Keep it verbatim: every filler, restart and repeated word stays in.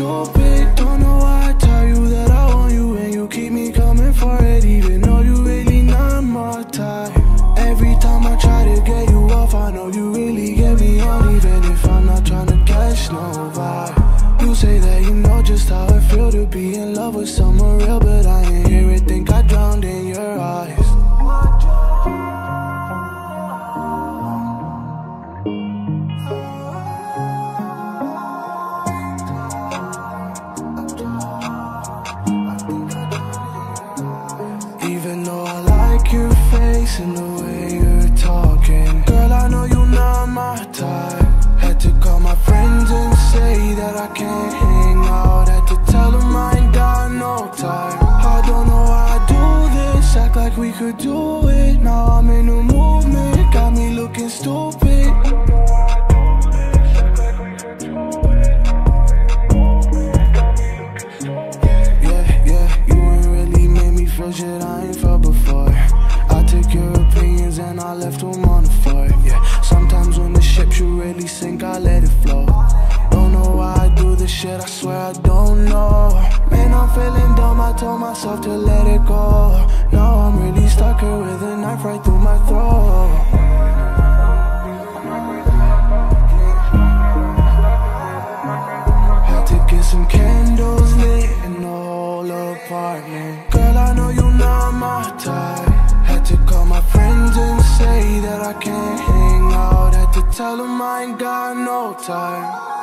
stupid. Don't know why I tell you that I want you, and you keep me coming for it, even though you really not my type. Every time I try to get you off, I know you really get me on, even if I'm not trying to catch no vibe. You say that you know just how I feel to be in love with someone real, but I ain't hear it, think I drowned in your eyes. Your face and the way you're talking, girl, I know you're not my type. Had to call my friends and say that I can't hang out. Had to tell them I ain't got no time. I don't know why I do this, act like we could do it. Now I'm in a movement, got me looking stupid. I don't know why I do this, act like we could do it. Now I'm in a movement, got me looking stupid. Yeah, yeah, you ain't really made me feel shit I ain't felt before. Took your opinions and I left them on the floor, yeah. Sometimes when the ship should really sink, I let it flow. Don't know why I do this shit, I swear I don't know. Man, I'm feeling dumb, I told myself to let it go. Now I'm really stuck here with a knife right through my throat. Some candles lit in the whole apartment. Girl, I know you're not my type. Had to call my friends and say that I can't hang out. Had to tell them I ain't got no time.